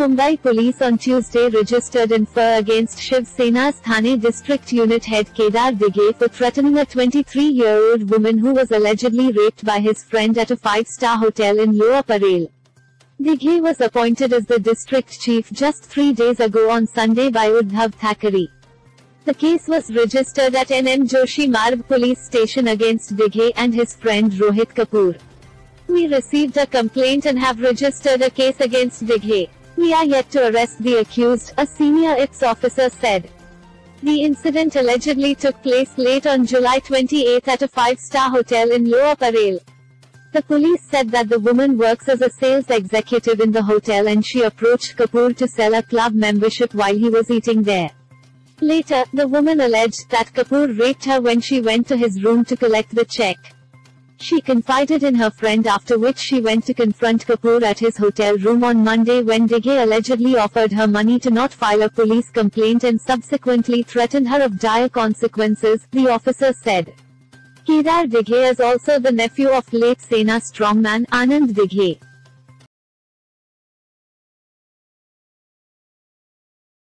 Mumbai police on Tuesday registered an FIR against Shiv Sena's Thane district unit head Kedar Dighe for threatening a 23-year-old woman who was allegedly raped by his friend at a 5-star hotel in Lower Parel. Dighe was appointed as the district chief just 3 days ago on Sunday by Uddhav Thackeray. The case was registered at NM Joshi Marb police station against Dighe and his friend Rohit Kapoor. "We received a complaint and have registered a case against Dighe. We are yet to arrest the accused," a senior IPS officer said. The incident allegedly took place late on July 28 at a 5-star hotel in Lower Parel. The police said that the woman works as a sales executive in the hotel and she approached Kapoor to sell a club membership while he was eating there. Later, the woman alleged that Kapoor raped her when she went to his room to collect the check. She confided in her friend, after which she went to confront Kapoor at his hotel room on Monday when Dighe allegedly offered her money to not file a police complaint and subsequently threatened her of dire consequences, the officer said. Kedar Dighe is also the nephew of late Sena strongman Anand Dighe.